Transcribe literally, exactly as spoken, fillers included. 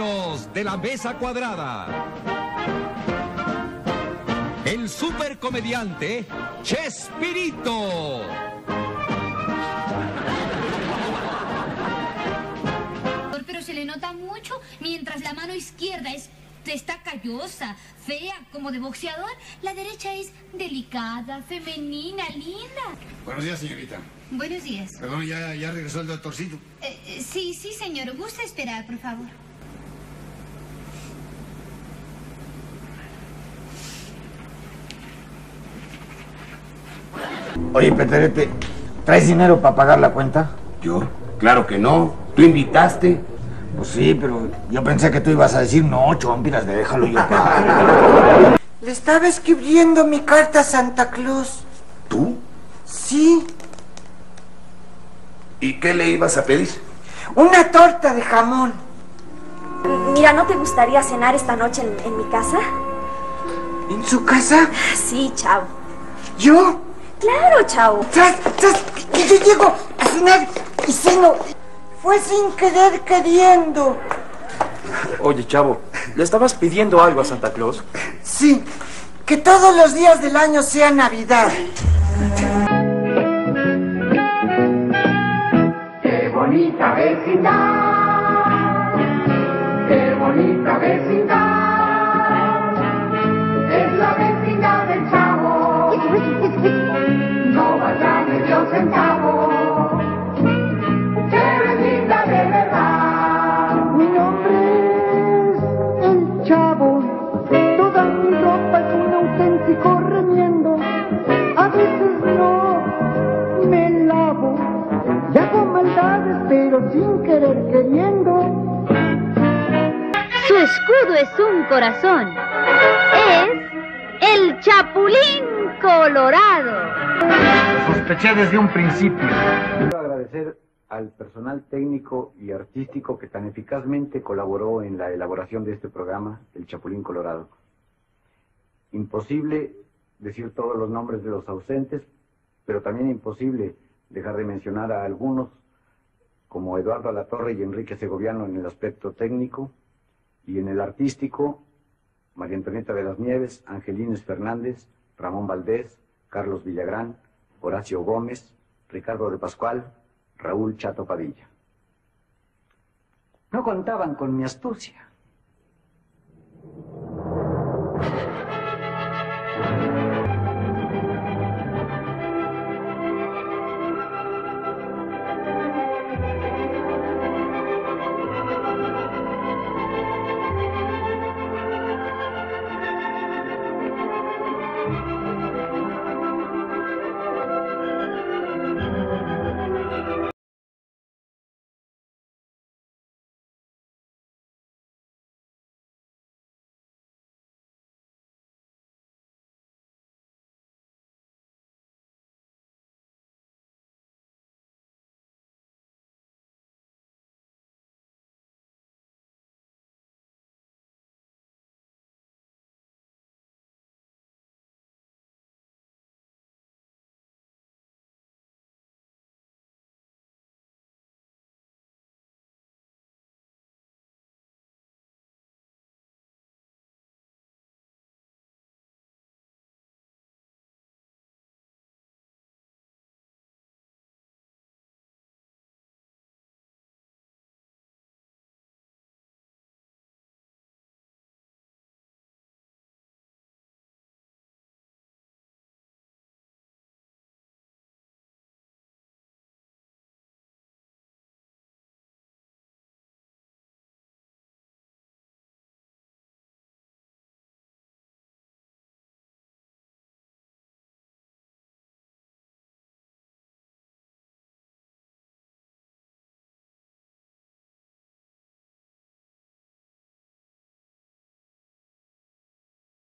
Niños de la Mesa Cuadrada. El supercomediante Chespirito. Pero se le nota mucho, mientras la mano izquierda es... está callosa, fea, como de boxeador. La derecha es delicada, femenina, linda. Buenos días, señorita. Buenos días. Perdón, ¿ya, ya regresó el doctorcito? Eh, eh, sí, sí, señor. ¿Gusta esperar, por favor? Oye, Peterete, ¿traes dinero para pagar la cuenta? ¿Yo? Claro que no. Tú invitaste. Pues sí, pero yo pensé que tú ibas a decir, no, chompiras, déjalo yo. Le estaba escribiendo mi carta a Santa Claus. ¿Tú? Sí. ¿Y qué le ibas a pedir? Una torta de jamón. Mira, ¿no te gustaría cenar esta noche en, en mi casa? ¿En su casa? Sí, chavo. ¿Yo? Claro, chavo. ¿Sabes? ¿Sabes? Yo llego a cenar y ceno... Fue sin querer queriendo. Oye, chavo, ¿le estabas pidiendo algo a Santa Claus? Sí, que todos los días del año sea Navidad. ¡Qué bonita vecindad! ¡Qué bonita vecindad! Es la vecindad del chavo. No vaya de Dios en chavo. Pero sin querer queriendo. Su escudo es un corazón. Es el Chapulín Colorado. Lo sospeché desde un principio. Quiero agradecer al personal técnico y artístico que tan eficazmente colaboró en la elaboración de este programa, el Chapulín Colorado. Imposible decir todos los nombres de los ausentes, pero también imposible dejar de mencionar a algunos, como Eduardo Latorre y Enrique Segoviano en el aspecto técnico, y en el artístico, María Antonieta de las Nieves, Angelines Fernández, Ramón Valdés, Carlos Villagrán, Horacio Gómez, Ricardo de Pascual, Raúl Chato Padilla. No contaban con mi astucia.